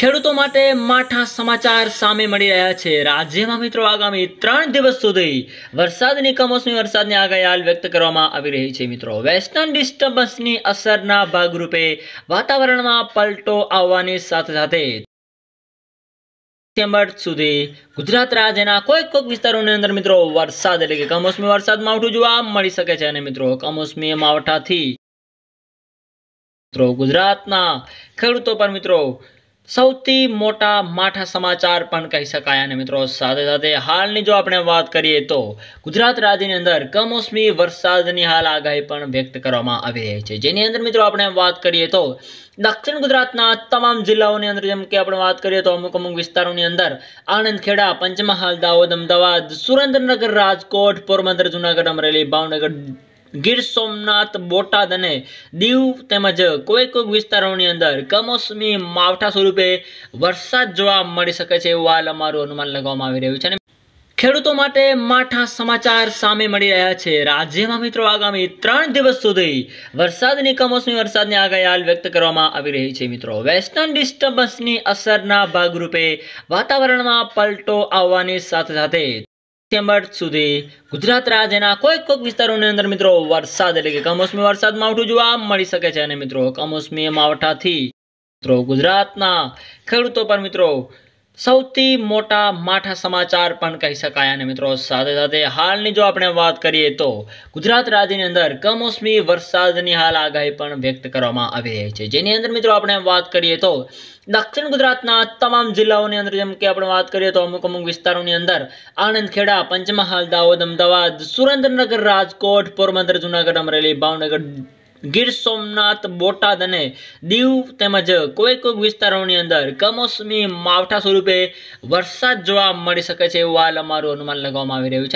ખેડૂતો માટે માઠા સમાચાર સામે મળી રહ્યા છે। રાજ્યમાં મિત્રો આગામી 3 દિવસ સુધી વરસાદની કમોસમી વરસાદની આગાહી વ્યક્ત કરવામાં આવી રહી છે। મિત્રો વેસ્ટર્ન ડિસ્ટર્બન્સની અસરના ભાગરૂપે વાતાવરણમાં પલટો આવવાની સાથે સાથે સપ્ટેમ્બર સુધી ગુજરાત રાજ્યના કોઈક વિસ્તારોની અંદર મિત્રો વરસાદ એટલે કે કમોસમી વરસાદ માવઠું જોવા મળી શકે છે। અને મિત્રો કમોસમી માવઠાથી મિત્રો ગુજરાતના ખેડૂતો પર મિત્રો સૌથી મોટા માઠા સમાચાર પણ કહી શકાય। અને મિત્રો સાથે સાથે હાલની જો આપણે વાત કરીએ તો ગુજરાત રાજ્યની અંદર કમોસમી વરસાદની હાલ આગાહી પણ વ્યક્ત કરવામાં આવી રહી છે। જેની અંદર મિત્રો આપણે વાત કરીએ તો દક્ષિણ ગુજરાતના તમામ જિલ્લાઓની અંદર જેમ કે આપણે વાત કરીએ તો અમુક અમુક વિસ્તારોની અંદર આણંદ, ખેડા, પંચમહાલ, દાહોદ, અમદાવાદ, સુરેન્દ્રનગર, રાજકોટ, પોરબંદર, જૂનાગઢ, અમરેલી, ભાવનગર, ગીર સોમનાથ, બોટાદ અને દીવ તેમજ કોઈક વિસ્તારોની અંદર કમોસમી માવઠા સ્વરૂપે વરસાદ જોવા મળી શકે છે એવું હાલ અમારું અનુમાન લગાવવામાં આવી રહ્યું છે। ખેડૂતો માટે માઠા સમાચાર સામે મળી રહ્યા છે। રાજ્યમાં મિત્રો આગામી 3 દિવસ સુધી વરસાદની કમોસમી વરસાદની આગાહી હાલ વ્યક્ત કરવામાં આવી રહી છે। મિત્રો વેસ્ટર્ન ડિસ્ટર્બન્સની અસરના ભાગરૂપે વાતાવરણમાં પલટો આવવાની સાથે સાથે સપ્ટેમ્બર સુધી ગુજરાત રાજ્યના કોઈક વિસ્તારોની અંદર મિત્રો વરસાદ એટલે કે કમોસમી વરસાદ માવઠું જોવા મળી શકે છે। અને મિત્રો કમોસમી માવઠાથી મિત્રો ગુજરાતના ખેડૂતો પર મિત્રો સૌથી મોટા માઠા સમાચાર પણ કહી શકાય। અને મિત્રો સાથે સાથે હાલની જો આપણે વાત કરીએ તો ગુજરાત રાજ્યની અંદર કમોસમી વરસાદની હાલ આગાહી પણ વ્યક્ત કરવામાં આવી રહી છે। જેની અંદર મિત્રો આપણે વાત કરીએ તો દક્ષિણ ગુજરાતના તમામ જિલ્લાઓની અંદર જેમ કે આપણે વાત કરીએ તો અમુક અમુક વિસ્તારોની અંદર આણંદ, ખેડા, પંચમહાલ, દાહોદ, અમદાવાદ, સુરેન્દ્રનગર, રાજકોટ, પોરબંદર, જૂનાગઢ, અમરેલી, ભાવનગર, ગીર સોમનાથ, બોટાદ અને દીવ તેમજ કોઈક વિસ્તારોની અંદર કમોસમી માવઠા સ્વરૂપે વરસાદ જોવા મળી શકે છે એવું હાલ અમારું અનુમાન લગાવવામાં આવી રહ્યું છે।